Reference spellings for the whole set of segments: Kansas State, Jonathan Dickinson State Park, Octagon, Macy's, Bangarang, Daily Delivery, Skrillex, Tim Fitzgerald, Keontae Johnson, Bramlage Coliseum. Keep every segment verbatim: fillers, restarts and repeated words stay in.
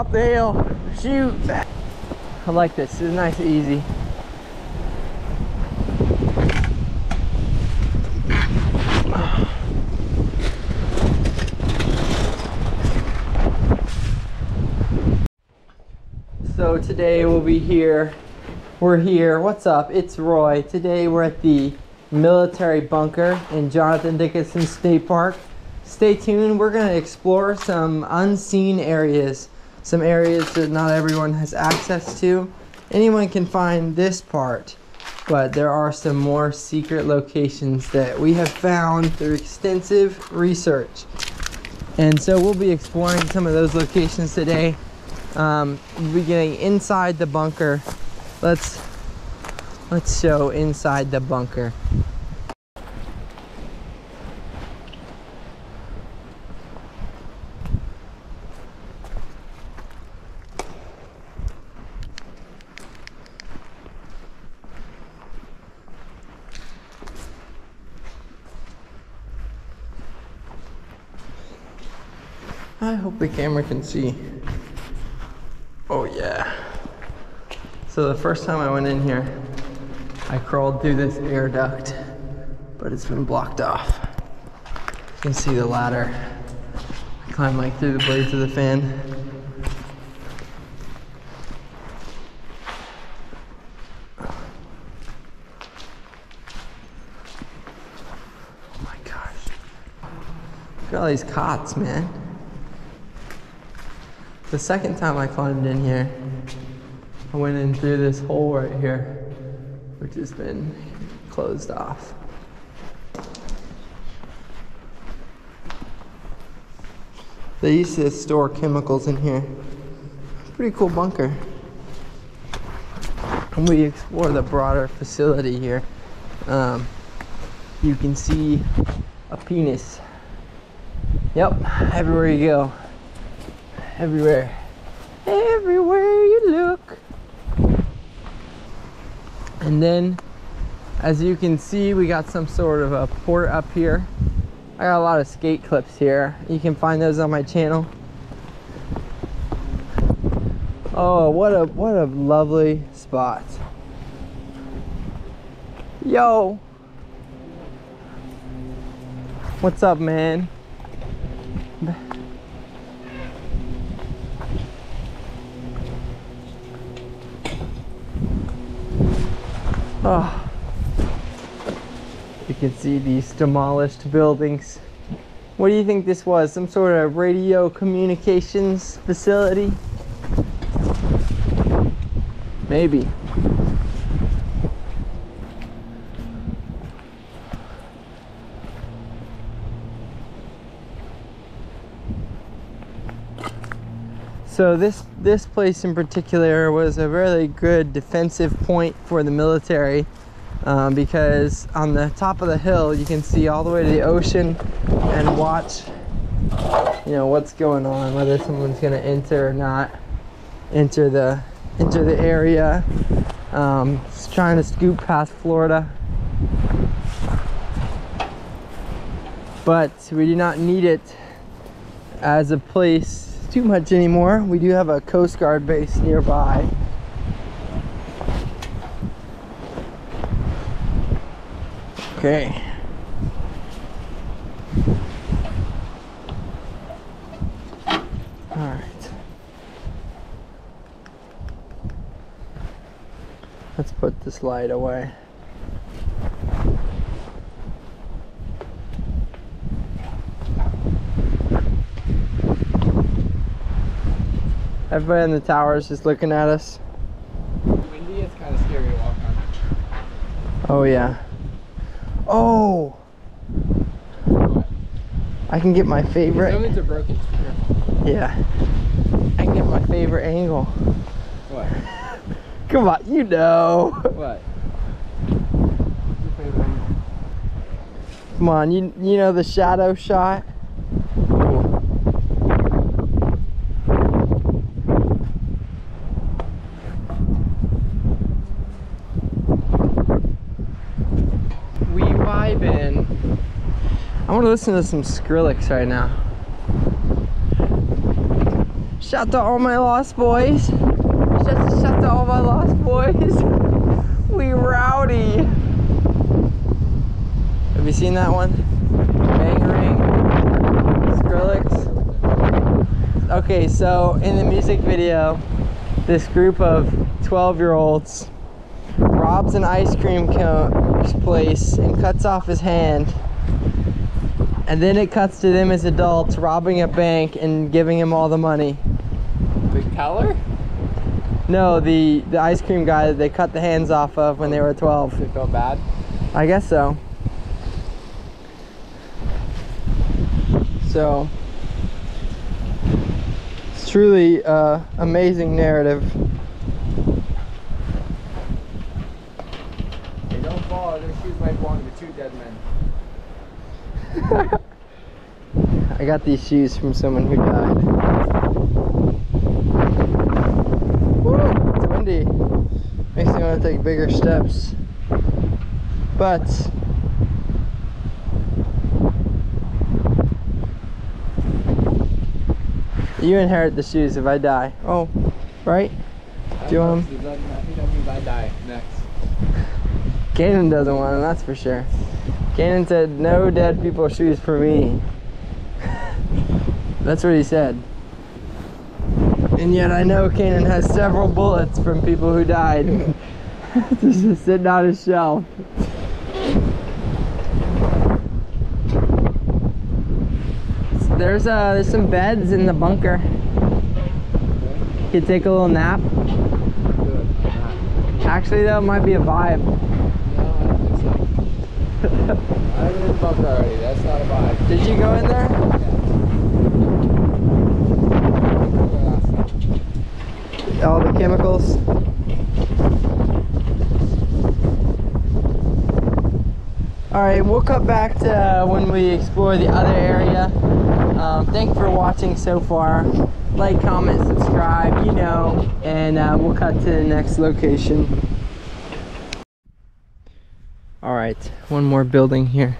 up the hill. Shoot. I like this. It's nice and easy. So today we'll be here. We're here. What's up? It's Roy. Today we're at the military bunker in Jonathan Dickinson State Park. Stay tuned. We're going to explore some unseen areas. Some areas that not everyone has access to. Anyone can find this part. But there are some more secret locations that we have found through extensive research. And so we'll be exploring some of those locations today. Um, we'll be getting inside the bunker. Let's let's show inside the bunker. I hope the camera can see. Oh yeah. So the first time I went in here, I crawled through this air duct, but it's been blocked off. You can see the ladder. I climbed like through the blades of the fan. Oh my gosh. Look at all these cots, man. The second time I climbed in here, I went in through this hole right here, which has been closed off. They used to store chemicals in here. Pretty cool bunker. And we explore the broader facility here. Um, you can see a penis. Yep, everywhere you go. Everywhere. Everywhere you look. And then, as you can see, we got some sort of a port up here. I got a lot of skate clips here. You can find those on my channel. Oh, what a what a lovely spot. Yo. What's up, man? Oh, you can see these demolished buildings. What do you think this was? Some sort of radio communications facility? Maybe. So this, this place in particular was a really good defensive point for the military um, because on the top of the hill you can see all the way to the ocean and watch, you know, what's going on, whether someone's going to enter or not, enter the, enter the area. Um, it's trying to scoop past Florida. But we do not need it as a place too much anymore. We do have a Coast Guard base nearby. Okay. All right. Let's put this light away. Everybody in the tower is just looking at us. Windy, it's kind of scary to walk on. Oh yeah. Oh! What? I can get my favorite. Those are broken. Yeah. I can get my favorite angle. What? Come on, you know. What? What's your favorite angle? Come on, you you know the shadow shot. I want to listen to some Skrillex right now. Shout to all my lost boys. Just shout to all my lost boys. We rowdy. Have you seen that one? Bangarang, Skrillex. Okay, so in the music video, this group of twelve year olds robs an ice cream cone place and cuts off his hand. And then it cuts to them as adults robbing a bank and giving him all the money. The teller? No, the, the ice cream guy that they cut the hands off of when they were twelve. They felt bad? I guess so. So, it's truly uh, amazing narrative. They don't fall, their shoes might belong to two dead men. I got these shoes from someone who died. Woo, it's windy. Makes me want to take bigger steps. But you inherit the shoes if I die. Oh, right? Do you want them? I think I'm gonna die next. Kaden doesn't want them, that's for sure. Kaden said, no dead people's shoes for me. That's what he said. And yet I know Kaden has several bullets from people who died. Just, just sitting on his shelf. So there's, uh, there's some beds in the bunker. You could take a little nap. Actually though, it might be a vibe. I'm in the bunker already, that's not a vibe. Did you go in there? Yeah. All the chemicals? Alright, we'll cut back to uh, when we explore the other area. Um, thanks for watching so far. Like, comment, subscribe, you know, and uh, we'll cut to the next location. Alright, one more building here.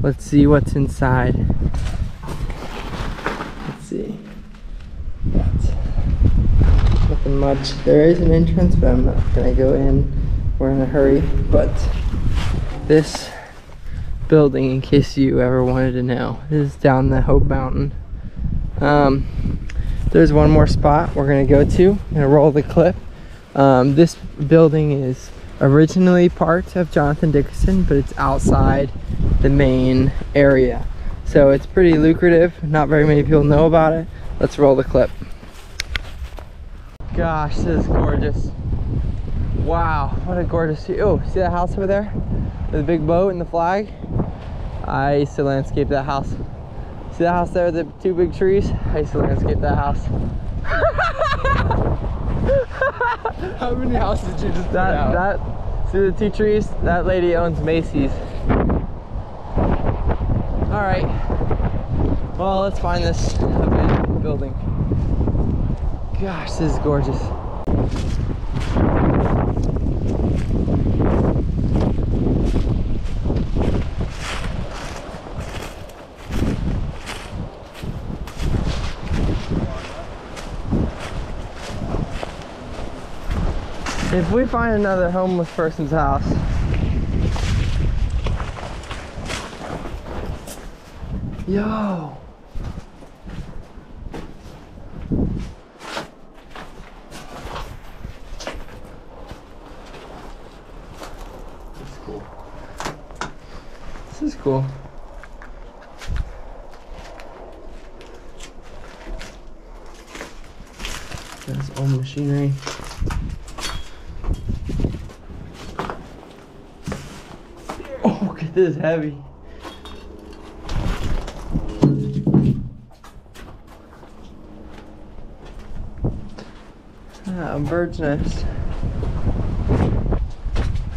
Let's see what's inside. Let's see. That's nothing much. There is an entrance, but I'm not going to go in. We're in a hurry. But this building, in case you ever wanted to know, is down the Hope Mountain. Um, there's one more spot we're going to go to. I'm going to roll the clip. Um, this building is originally part of Jonathan Dickinson, but it's outside the main area. So it's pretty lucrative. Not very many people know about it. Let's roll the clip. Gosh, this is gorgeous. Wow, what a gorgeous view. Oh, see that house over there? With the big boat and the flag? I used to landscape that house. See that house there with the two big trees? I used to landscape that house. How many houses did you just put out? That, see the two trees? That lady owns Macy's. Alright. Well, let's find this abandoned building. Gosh, this is gorgeous. If we find another homeless person's house, yo, this is cool. This is cool. That's old machinery. This is heavy. Ah, a bird's nest.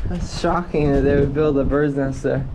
That's shocking that they would build a bird's nest there.